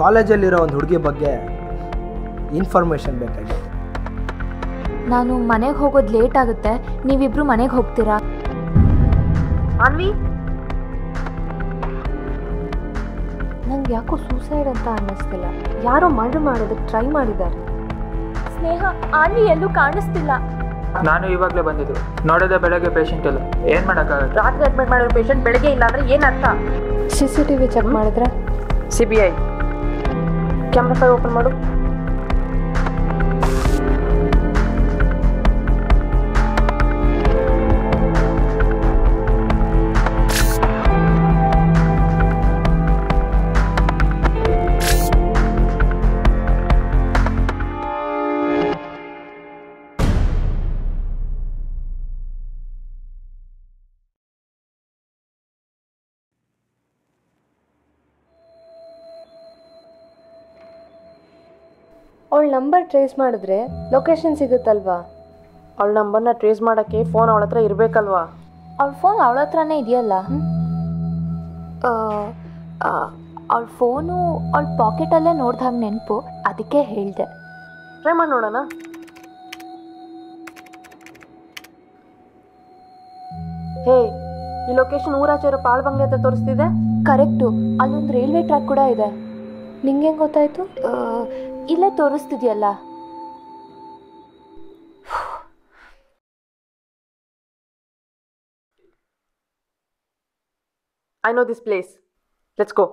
ಕಾಲೇಜಲ್ಲಿರೋ ಒಂದು ಹುಡುಗಿ ಬಗ್ಗೆ ಇನ್ಫಾರ್ಮೇಷನ್ ಬೇಕಾಗಿತ್ತು. ನಾನು ಮನೆಗೆ ಹೋಗೋದು ಲೇಟ್ ಆಗುತ್ತೆ, ನೀವಿಬ್ರು ಮನೆಗೆ ಹೋಗ್ತೀರಾ? ಅನ್ವಿ, ನಂಗೆ ಯಾಕೋ ಸೂಸೈಡ್ ಅಂತ ಅನ್ನಿಸ್ತಿಲ್ಲ, ಯಾರೋ ಮರ್ಡರ್ ಮಾಡೋದಕ್ಕೆ ಟ್ರೈ ಮಾಡಿದ್ದಾರೆ. ಸ್ನೇಹ, ಅನ್ವಿ ಎಲ್ಲೂ ಕಾಣಿಸ್ತಿಲ್ಲ. ನಾನು ಇವಾಗಲೇ ಬಂದಿದ್ದು, ನೋಡೋದೇ ಬೆಳಗ್ಗೆ ಪೇಷಂಟ್ ಎಲ್ಲ ಏನು ಮಾಡೋಕ್ಕಾಗುತ್ತೆ? ರಾತ್ರಿ ಅಡ್ಮಿಟ್ ಮಾಡಿರೋ ಪೇಷಂಟ್ ಬೆಳಗ್ಗೆ ಇಲ್ಲ ಅಂದರೆ ಏನು ಅರ್ಥ? CCTV ಚೆಕ್ ಮಾಡಿದ್ರೆ CBI ಕ್ಯಾಮ್ರಾ ಓಪನ್ ಮಾಡು. ಅವಳ ನಂಬರ್ ಟ್ರೇಸ್ ಮಾಡಿದ್ರೆ ಲೊಕೇಶನ್ ಸಿಗುತ್ತಲ್ವಾ? ಅವಳ ನಂಬರ್ನ ಟ್ರೇಸ್ ಮಾಡೋಕ್ಕೆ ಫೋನ್ ಅವಳ ಹತ್ರ ಇರಬೇಕಲ್ವಾ? ಅವಳ ಫೋನ್ ಅವಳ ಹತ್ರನೇ ಇದೆಯಲ್ಲ. ಅವಳ ಫೋನು ಅವಳ ಪಾಕೆಟಲ್ಲೇ ನೋಡ್ದಾಗ ನೆನಪು, ಅದಕ್ಕೆ ಹೇಳಿದೆ. ಟ್ರೈ ಮಾಡಿ ನೋಡೋಣ. ಹೇ, ಈ ಲೊಕೇಶನ್ ಊರಾಚೆ ಇರೋ ಪಾಳು ಬಂಗ್ಲೆ ಹತ್ರ ತೋರಿಸ್ತಿದೆ. ಕರೆಕ್ಟು, ಅಲ್ಲೊಂದು ರೈಲ್ವೆ ಟ್ರ್ಯಾಕ್ ಕೂಡ ಇದೆ. ನಿಂಗೆ ಹೆಂಗೆ ಗೊತ್ತಾಯಿತು? ಇಲ್ಲೇ ತೋರಿಸ್ತಿದೆಯಲ್ಲ. I know this place, let's go.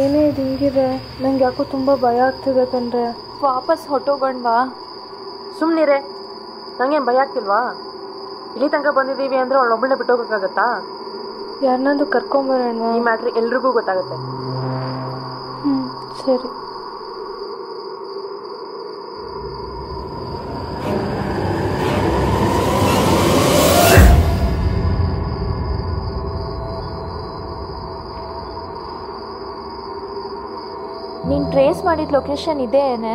ಏನೇ ಇದು ಹಿಂಗಿದೆ, ನಂಗೆ ಯಾಕೋ ತುಂಬ ಭಯ ಆಗ್ತಿದೆ ಕಣ್ರೆ. ವಾಪಸ್ ಹೊಟ್ಟೋಗಣ್ವಾ? ಸುಮ್ಮನಿರೇ, ನಂಗೇನು ಭಯ ಆಗ್ತಿಲ್ವಾ? ಇಲ್ಲಿ ತನಕ ಬಂದಿದ್ದೀವಿ ಅಂದರೆ ಅವಳು ಒಬ್ಬಳನ್ನ ಬಿಟ್ಟೋಗೋಕ್ಕಾಗತ್ತಾ? ಯಾರನ್ನೊಂದು ಕರ್ಕೊಂಬರೋಣ, ಈ ಮ್ಯಾಟ್ರ್ ಎಲ್ರಿಗೂ ಗೊತ್ತಾಗುತ್ತೆ. ಹ್ಞೂ, ಸರಿ. ನೀನು ಟ್ರೇಸ್ ಮಾಡಿದ ಲೊಕೇಶನ್ ಇದೆಯೇನೆ?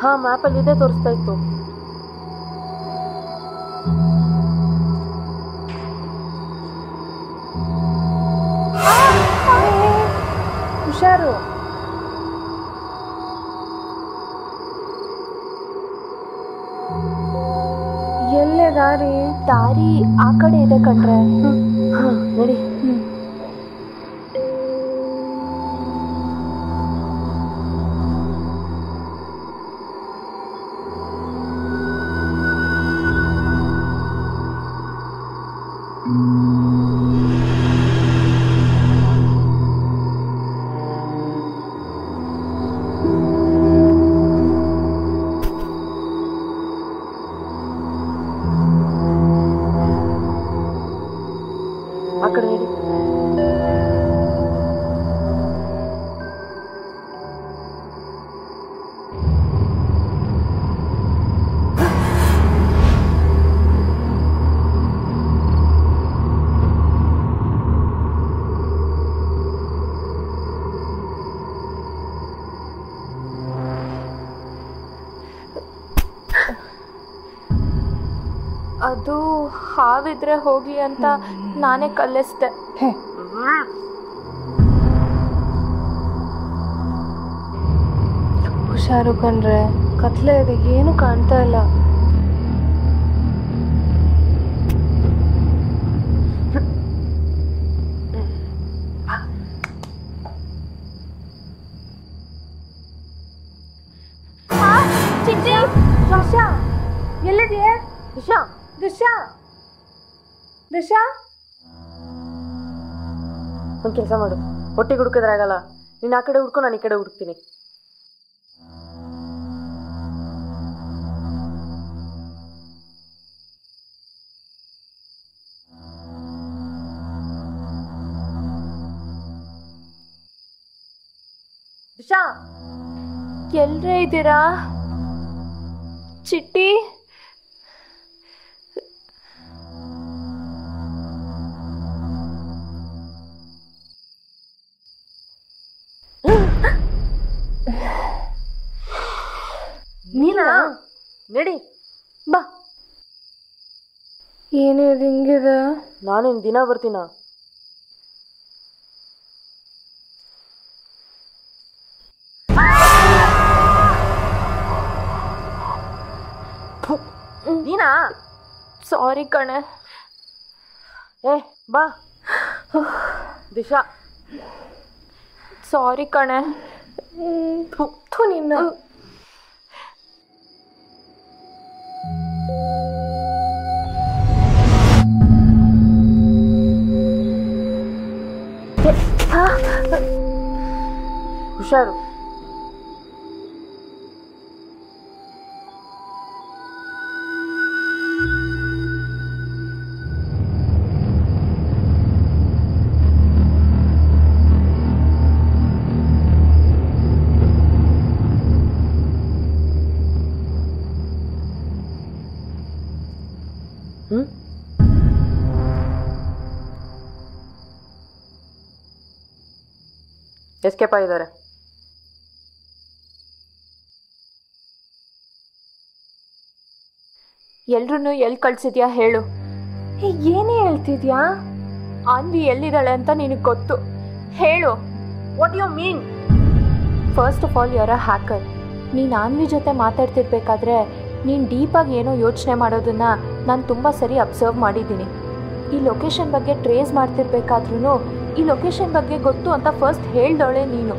ಹಾಂ, ಮ್ಯಾಪಲ್ಲಿ ಇದೇ ತೋರಿಸ್ತಾ ಇತ್ತು. ಹುಷಾರು. ಎಲ್ಲೇ ದಾರಿ? ದಾರಿ ಆ ಕಡೆ ಇದೆ ಕಣ್ರೆ. ಹಾಂ, ನೋಡಿ. ಅದು ಹಾವಿದ್ರೆ ಹೋಗಿ ಅಂತ ನಾನೇ ಕಲಿಸ್ದೆ. ಹುಷಾರು ಕಂಡ್ರೆ, ಕತ್ಲೆ ಇದೆ, ಏನು ಕಾಣ್ತಾ ಇಲ್ಲ. ಎಲ್ಲಿದೆಯೇ ದೃಶ್ಯಾ? ದೃಶ್ಯಾ, ದೃಶ್ಯಾ, ಒಂದು ಕೆಲಸ ಮಾಡು, ಒಟ್ಟಿಗೆ ಹುಡುಕಿದ್ರಾಗಲ್ಲ. ನೀನು ಆ ಕಡೆ ಹುಡ್ಕೊ, ನಾನು ಈ ಕಡೆ ಹುಡುಕ್ತೀನಿ. ಎಲ್ಲರೇ ಇದ್ದೀರಾ? ಚಿಟ್ಟಿ, ನೀನಾ? ನಡಿ ಬಾ. ಏನೇ ಅದು ಹಿಂಗಿದ? ನಾನೇನು ದಿನ ಬರ್ತೀನ? ನೀನಾ? ಸಾರಿ ಕಣೆ. ಏ ಬಾ ದಿಶಾ. ಸಾರಿ ಕಣೆ. ನಿನ್ನ ಹುಷಾರು. ಎಸ್ಕೇಪ್ ಆಗಿದ್ದಾರೆ. ಎಲ್ರೂ ಎಲ್ಲಿ ಕಳ್ಸಿದ್ಯಾ ಹೇಳು. ಏನೇ ಹೇಳ್ತಿದ್ಯಾ? ಆನ್ವಿ ಎಲ್ಲಿದ್ದಾಳೆ ಅಂತ ನಿನಗೆ ಗೊತ್ತು, ಹೇಳು. What you mean? First of all you are a hacker. ನೀನು ಆನ್ವಿ ಜೊತೆ ಮಾತಾಡ್ತಿರ್ಬೇಕಾದ್ರೆ ನೀನು ಡೀಪಾಗಿ ಏನೋ ಯೋಚನೆ ಮಾಡೋದನ್ನು ನಾನು ತುಂಬ ಸರಿ ಅಬ್ಸರ್ವ್ ಮಾಡಿದ್ದೀನಿ. ಈ ಲೊಕೇಶನ್ ಬಗ್ಗೆ ಟ್ರೇಸ್ ಮಾಡ್ತಿರ್ಬೇಕಾದ್ರೂ ಈ ಲೊಕೇಶನ್ ಬಗ್ಗೆ ಗೊತ್ತು ಅಂತ ಫಸ್ಟ್ ಹೇಳ್ದೋಳೆ ನೀನು.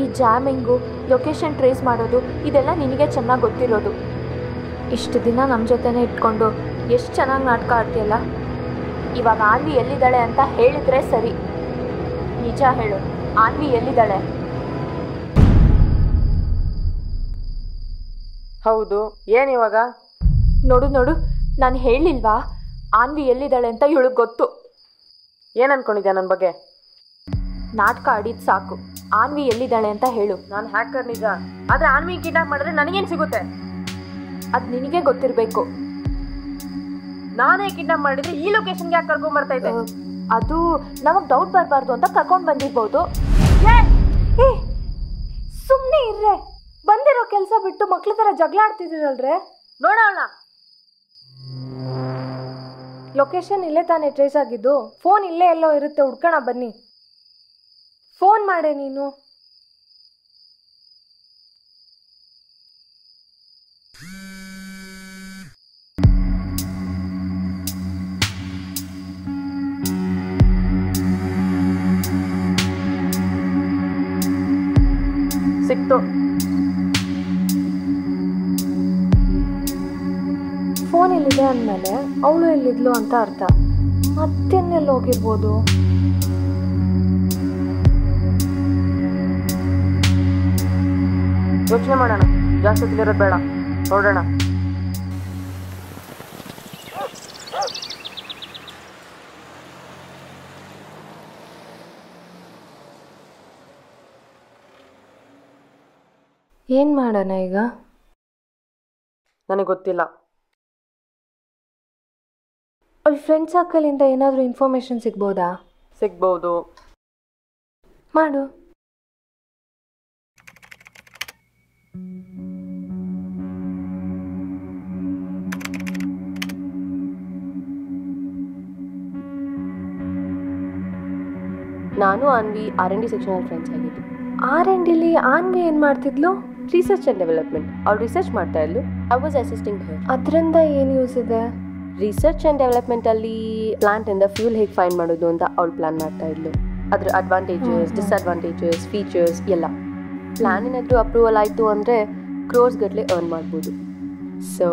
ಈ ಜಾಮಿಂಗು, ಲೊಕೇಶನ್ ಟ್ರೇಸ್ ಮಾಡೋದು, ಇದೆಲ್ಲ ನಿನಗೆ ಚೆನ್ನಾಗಿ ಗೊತ್ತಿರೋದು. ಇಷ್ಟು ದಿನ ನಮ್ಮ ಜೊತೆನೇ ಇಟ್ಕೊಂಡು ಎಷ್ಟು ಚೆನ್ನಾಗಿ ನಾಟಕ ಆಡ್ತೀಯಲ್ಲ. ಇವಾಗ ಆನ್ವಿ ಎಲ್ಲಿದ್ದಾಳೆ ಅಂತ ಹೇಳಿದರೆ ಸರಿ, ನಿಜ ಹೇಳು. ಆನ್ವಿ ಎಲ್ಲಿದ್ದಾಳೆ? ಹೌದು, ಏನಿವಾಗ? ನೋಡು ನೋಡು, ನಾನು ಹೇಳಿಲ್ವಾ ಆನ್ವಿ ಎಲ್ಲಿದ್ದಾಳೆ ಅಂತ ಇವಳಿಗೆ ಗೊತ್ತು. ಏನನ್ಕೊಂಡಿದ್ಯಾ ನನ್ನ ಬಗ್ಗೆ? ನಾಟಕ ಆಡಿದ್ದು ಸಾಕು, ಆನ್ವಿ ಎಲ್ಲಿದ್ದಾಳೆ ಅಂತ ಹೇಳು. ನಾನು ಹ್ಯಾಕರ್ ನಿಜ, ಆದರೆ ಆನ್ವಿ ಕಿಡ್ನಾಪ್ ಮಾಡಿದ್ರೆ ನನಗೇನು ಸಿಗುತ್ತೆ? ಅದು ನಿನಗೆ ಗೊತ್ತಿರಬೇಕು. ನಾನೇ ಕಿಡ್ನಾಪ್ ಮಾಡಿದರೆ ಈ ಲೊಕೇಶನ್ಗೆ ಯಾಕೆ ಕರ್ಕೊಂಡು ಬರ್ತಾ ಇದ್ದೆ? ಅದು ನಮಗೆ ಡೌಟ್ ಬರಬಾರ್ದು ಅಂತ ಕರ್ಕೊಂಡು ಬಂದಿರ್ಬೋದು. ಸುಮ್ಮನೆ ಇರ್ರೆ, ಬಂದಿರೋ ಕೆಲಸ ಬಿಟ್ಟು ಮಕ್ಳ ಥರ ಜಗಳ ಆಡ್ತಿದ್ದೀರಲ್ರೇ. ನೋಡೋಣ, ಲೊಕೇಶನ್ ಇಲ್ಲೇ ತಾನೇ ಟ್ರೇಸ್ ಆಗಿದ್ದು, ಫೋನ್ ಇಲ್ಲೇ ಎಲ್ಲೋ ಇರುತ್ತೆ, ಹುಡ್ಕೋಣ ಬನ್ನಿ. ಫೋನ್ ಮಾಡೆ ನೀನು. ಸಿಕ್ತು. ಫೋನ್ ಇಲ್ಲಿದೆ ಅಂದಮೇಲೆ ಅವಳು ಎಲ್ಲಿದ್ಲು ಅಂತ ಅರ್ಥ. ಮತ್ತೆನ್ನೆಲ್ಲಿ ಹೋಗಿರ್ಬೋದು? ಯೋಚನೆ ಮಾಡೋಣ, ಜಾಸ್ತಿ ತಿಳಿಯೋದು ಬೇಡ, ನೋಡೋಣ. ಏನು ಮಾಡೋಣ ಈಗ? ನನಗೆ ಗೊತ್ತಿಲ್ಲ. ಅವ್ರ ಫ್ರೆಂಡ್ ಸರ್ಕಲಿಂದ ಏನಾದರೂ ಇನ್ಫಾರ್ಮೇಶನ್ ಸಿಗ್ಬೋದಾ? ಸಿಗ್ಬೋದು. ಮಾಡು. ನಾನು ಆನ್ವಿ R&D ಸೆಕ್ಷನಲ್ ಫ್ರೆಂಡ್ಸ್ ಆಗಿದ್ದು. R&Dಲಿ ಆನ್ವಿ ಏನು ಮಾಡ್ತಿದ್ಲು? Research and development. ಅವ್ರು ರಿಸರ್ಚ್ ಮಾಡ್ತಾ ಇದ್ಲು, ಐ ವಾಸ್ ಅಸಿಸ್ಟಿಂಗ್ ಹರ್. ಅದರಿಂದ ಏನು ಯೂಸ್ ಇದೆ? ರಿಸರ್ಚ್ ಆ್ಯಂಡ್ ಡೆವಲಪ್ಮೆಂಟಲ್ಲಿ ಪ್ಲಾಂಟಿಂದ ಫ್ಯೂಲ್ ಹೇಗೆ ಫೈನ್ ಮಾಡೋದು ಅಂತ ಅವ್ಳು ಪ್ಲ್ಯಾನ್ ಮಾಡ್ತಾ ಇದ್ಲು. ಅದ್ರ ಅಡ್ವಾಂಟೇಜಸ್, ಡಿಸ್ಅಡ್ವಾಂಟೇಜಸ್, ಫೀಚರ್ಸ್ ಎಲ್ಲ. ಪ್ಲ್ಯಾನಿನದ್ದು ಅಪ್ರೂವಲ್ ಆಯಿತು ಅಂದರೆ ಕ್ರೋರ್ಸ್ಗಟ್ಟಲೆ ಅರ್ನ್ ಮಾಡ್ಬೋದು. ಸೊ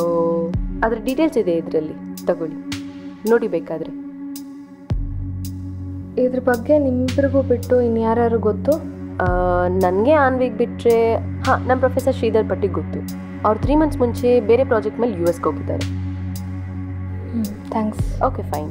ಅದ್ರ ಡೀಟೇಲ್ಸ್ ಇದೆ ಇದರಲ್ಲಿ, ತಗೊಳ್ಳಿ ನೋಡಿ ಬೇಕಾದರೆ. ಇದ್ರ ಬಗ್ಗೆ ನಿಮ್ಮಿಬ್ಬರಿಗೂ ಬಿಟ್ಟು ಇನ್ಯಾರು ಗೊತ್ತು? ನನಗೆ ಆನ್ವಿಗೆ ಬಿಟ್ಟರೆ ಹಾಂ, ನಮ್ಮ ಪ್ರೊಫೆಸರ್ ಶ್ರೀಧರ್ ಪಟ್ಟಿಗೆ ಗೊತ್ತು. ಅವ್ರು 3 months ಮುಂಚೆ ಬೇರೆ ಪ್ರಾಜೆಕ್ಟ್ ಮೇಲೆ US ಹೋಗಿದ್ದಾರೆ. Thanks. Okay, fine.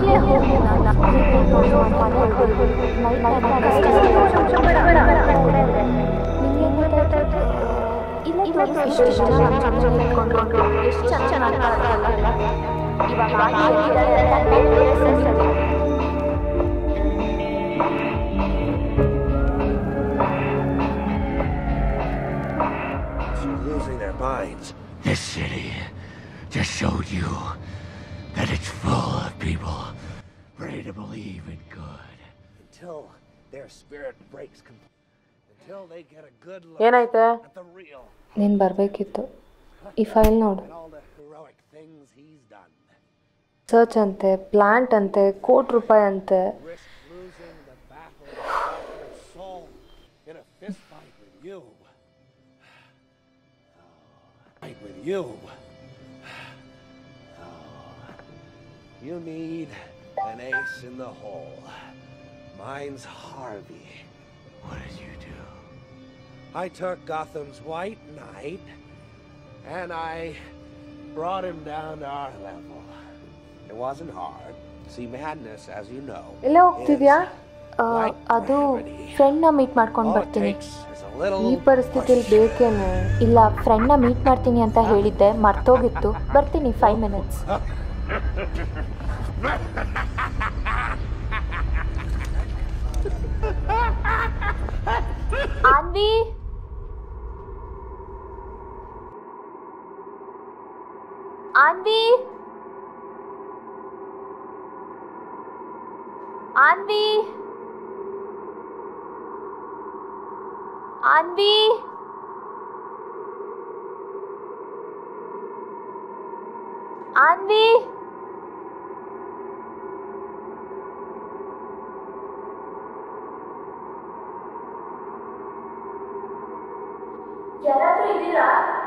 I minds. This city just showed you that it's full of people ready to believe in good. Until their spirit breaks completely. Until they get a good look at the real. Then Barbekito. If I'll not. And all the heroic things he's done. Search ante, plant ante, coat rupay ante. Risk losing the battle of your soul in a fist fight with you. With you. Oh, you need an ace in the hole. Mine's Harvey. What did you do? I took Gotham's White Knight and I brought him down to our level. It wasn't hard. See, madness, as you know, friend na meet markond bartini. Ee paristhitili bekene illa friend na meet martini anta helidde martogittu bartini 5 minutes. Anvi Anvi Anvi Anvi Anvi Yarathu idira.